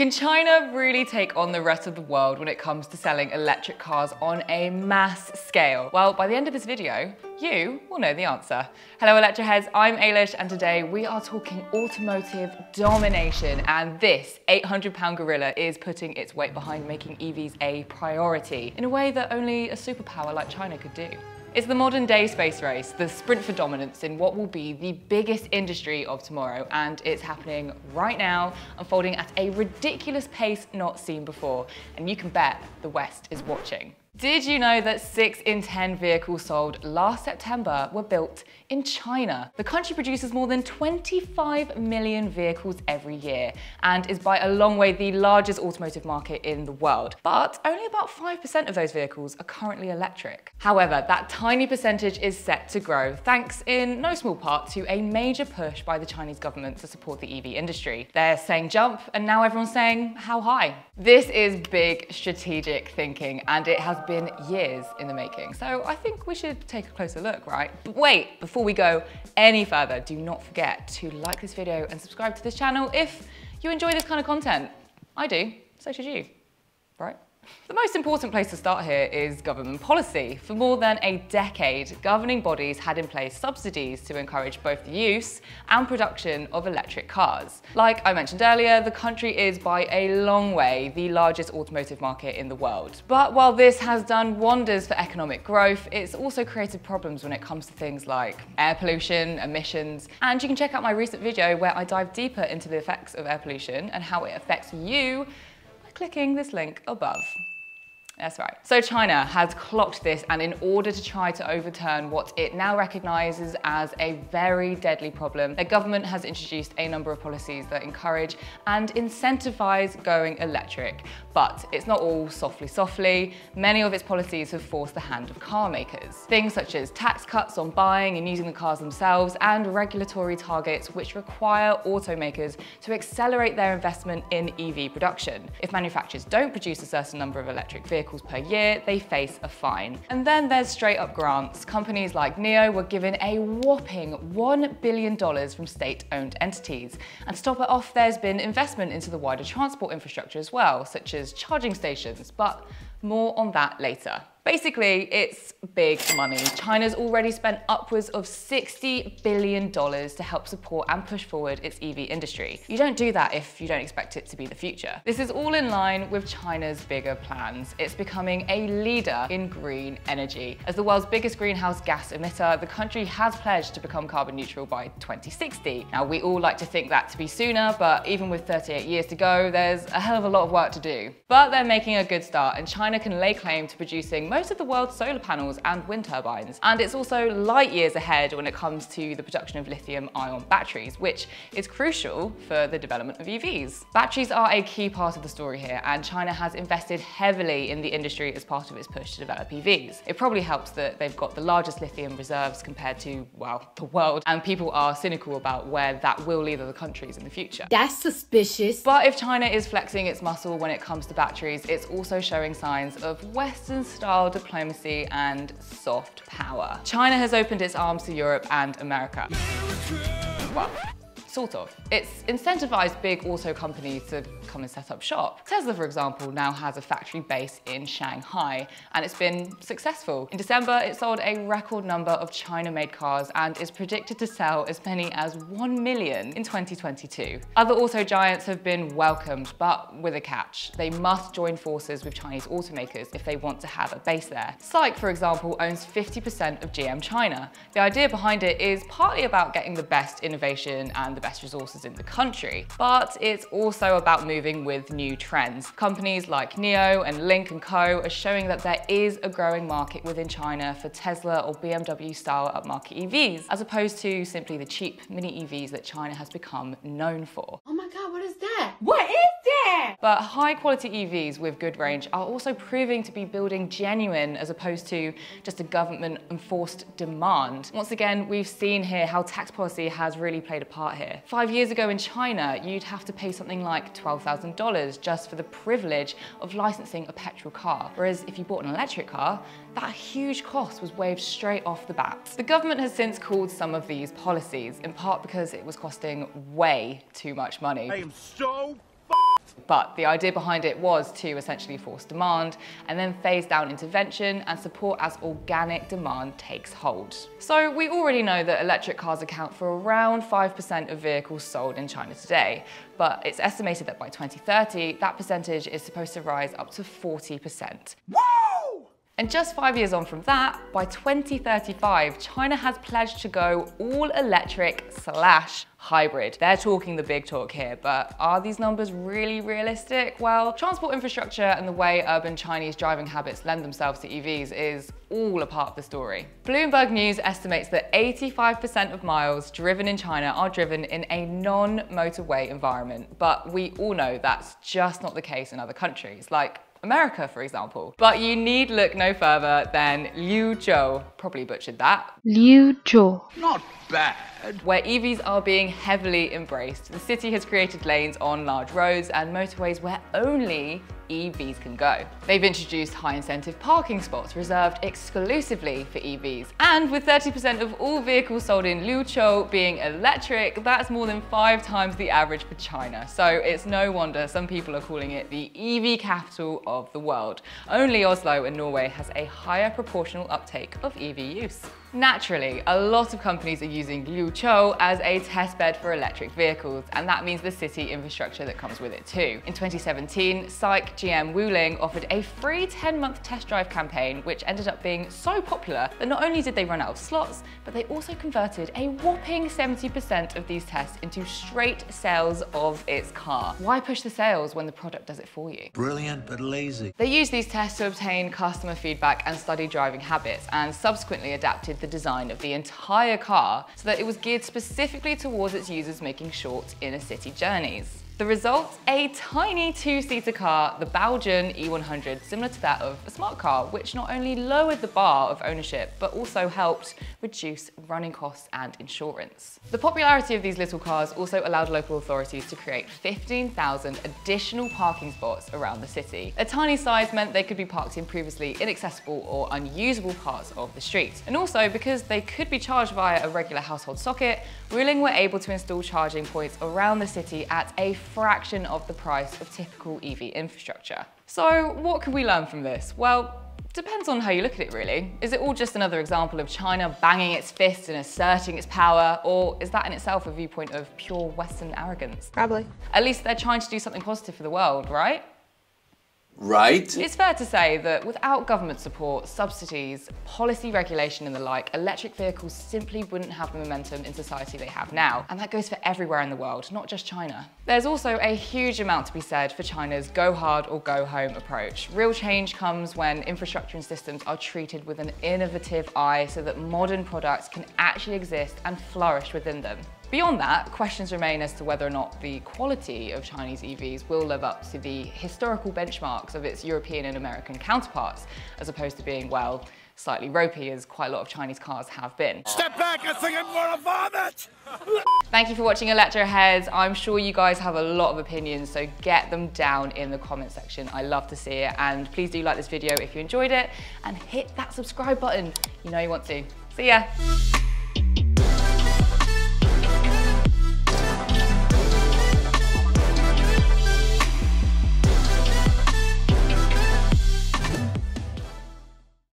Can China really take on the rest of the world when it comes to selling electric cars on a mass scale? Well, by the end of this video, you will know the answer. Hello Electroheads, I'm Ailish, and today we are talking automotive domination, and this 800-pound gorilla is putting its weight behind making EVs a priority in a way that only a superpower like China could do. It's the modern day space race, the sprint for dominance in what will be the biggest industry of tomorrow, and it's happening right now, unfolding at a ridiculous pace not seen before, and you can bet the West is watching. Did you know that 6 in 10 vehicles sold last September were built in China? The country produces more than 25 million vehicles every year and is by a long way the largest automotive market in the world. But only about 5% of those vehicles are currently electric. However, that tiny percentage is set to grow, thanks in no small part to a major push by the Chinese government to support the EV industry. They're saying jump, and now everyone's saying how high. This is big strategic thinking, and it has been years in the making, so I think we should take a closer look, right? But wait, before we go any further, do not forget to like this video and subscribe to this channel if you enjoy this kind of content. I do, so should you, right? The most important place to start here is government policy. For more than a decade, governing bodies had in place subsidies to encourage both the use and production of electric cars. Like I mentioned earlier, the country is by a long way the largest automotive market in the world. But while this has done wonders for economic growth, it's also created problems when it comes to things like air pollution, emissions, and you can check out my recent video where I dive deeper into the effects of air pollution and how it affects you clicking this link above. That's right. So China has clocked this, and in order to try to overturn what it now recognises as a very deadly problem, their government has introduced a number of policies that encourage and incentivise going electric. But it's not all softly softly. Many of its policies have forced the hand of car makers. Things such as tax cuts on buying and using the cars themselves, and regulatory targets which require automakers to accelerate their investment in EV production. If manufacturers don't produce a certain number of electric vehicles per year, they face a fine. And then there's straight up grants. Companies like NIO were given a whopping $1 billion from state-owned entities. And to top it off, there's been investment into the wider transport infrastructure as well, such as charging stations, but more on that later. Basically, it's big money. China's already spent upwards of $60 billion to help support and push forward its EV industry. You don't do that if you don't expect it to be the future. This is all in line with China's bigger plans. It's becoming a leader in green energy. As the world's biggest greenhouse gas emitter, the country has pledged to become carbon neutral by 2060. Now, we all like to think that to be sooner, but even with 38 years to go, there's a hell of a lot of work to do. But they're making a good start, and China can lay claim to producing most of the world's solar panels and wind turbines. And it's also light years ahead when it comes to the production of lithium-ion batteries, which is crucial for the development of EVs. Batteries are a key part of the story here, and China has invested heavily in the industry as part of its push to develop EVs. It probably helps that they've got the largest lithium reserves compared to, well, the world, and people are cynical about where that will lead other countries in the future. That's suspicious. But if China is flexing its muscle when it comes to batteries, it's also showing signs of Western-style diplomacy and soft power. China has opened its arms to Europe and America. Well, sort of. It's incentivized big auto companies to come and set up shop. Tesla, for example, now has a factory base in Shanghai, and it's been successful. In December, it sold a record number of China-made cars and is predicted to sell as many as 1 million in 2022. Other auto giants have been welcomed, but with a catch. They must join forces with Chinese automakers if they want to have a base there. SAIC, for example, owns 50% of GM China. The idea behind it is partly about getting the best innovation and the best resources in the country, but it's also about moving with new trends. Companies like NIO and Link and Co. are showing that there is a growing market within China for Tesla or BMW style upmarket EVs, as opposed to simply the cheap mini EVs that China has become known for. Oh my God, what is that? What is that? But high quality EVs with good range are also proving to be building genuine, as opposed to just a government enforced demand. Once again, we've seen here how tax policy has really played a part here. 5 years ago in China, you'd have to pay something like $12,000 just for the privilege of licensing a petrol car. Whereas if you bought an electric car, that huge cost was waived straight off the bat. The government has since called some of these policies, in part because it was costing way too much money. I am so costs. But the idea behind it was to essentially force demand and then phase down intervention and support as organic demand takes hold. So we already know that electric cars account for around 5% of vehicles sold in China today, but it's estimated that by 2030, that percentage is supposed to rise up to 40%. Whoa! And just 5 years on from that, by 2035, China has pledged to go all electric / hybrid. They're talking the big talk here, but are these numbers really realistic? Well, transport infrastructure and the way urban Chinese driving habits lend themselves to EVs is all a part of the story. Bloomberg News estimates that 85% of miles driven in China are driven in a non-motorway environment, but we all know that's just not the case in other countries, like America, for example. But you need look no further than Liuzhou, probably butchered that. Liuzhou. Not bad. Where EVs are being heavily embraced. The city has created lanes on large roads and motorways where only EVs can go. They've introduced high incentive parking spots reserved exclusively for EVs. And with 30% of all vehicles sold in Liuzhou being electric, that's more than 5 times the average for China. So it's no wonder some people are calling it the EV capital of the world. Only Oslo in Norway has a higher proportional uptake of EV use. Naturally, a lot of companies are using Liuzhou as a testbed for electric vehicles, and that means the city infrastructure that comes with it too. In 2017, SAIC GM Wuling offered a free 10-month test drive campaign, which ended up being so popular that not only did they run out of slots, but they also converted a whopping 70% of these tests into straight sales of its car. Why push the sales when the product does it for you? Brilliant, but lazy. They used these tests to obtain customer feedback and study driving habits, and subsequently adapted the design of the entire car so that it was geared specifically towards its users making short inner city journeys. The result? A tiny 2-seater car, the Baojun E100, similar to that of a smart car, which not only lowered the bar of ownership, but also helped reduce running costs and insurance. The popularity of these little cars also allowed local authorities to create 15,000 additional parking spots around the city. A tiny size meant they could be parked in previously inaccessible or unusable parts of the street. And also, because they could be charged via a regular household socket, Wuling were able to install charging points around the city at a fraction of the price of typical EV infrastructure. So what can we learn from this? Well, depends on how you look at it, really. Is it all just another example of China banging its fist and asserting its power, or is that in itself a viewpoint of pure Western arrogance? Probably. At least they're trying to do something positive for the world, right? Right. It's fair to say that without government support, subsidies, policy regulation and the like, electric vehicles simply wouldn't have the momentum in society they have now. And that goes for everywhere in the world, not just China. There's also a huge amount to be said for China's go hard or go home approach. Real change comes when infrastructure and systems are treated with an innovative eye so that modern products can actually exist and flourish within them. Beyond that, questions remain as to whether or not the quality of Chinese EVs will live up to the historical benchmarks of its European and American counterparts, as opposed to being, well, slightly ropey as quite a lot of Chinese cars have been. Step back, I think I'm gonna vomit! Thank you for watching Electroheads. I'm sure you guys have a lot of opinions, so get them down in the comment section. I love to see it, and please do like this video if you enjoyed it, and hit that subscribe button. You know you want to. See ya.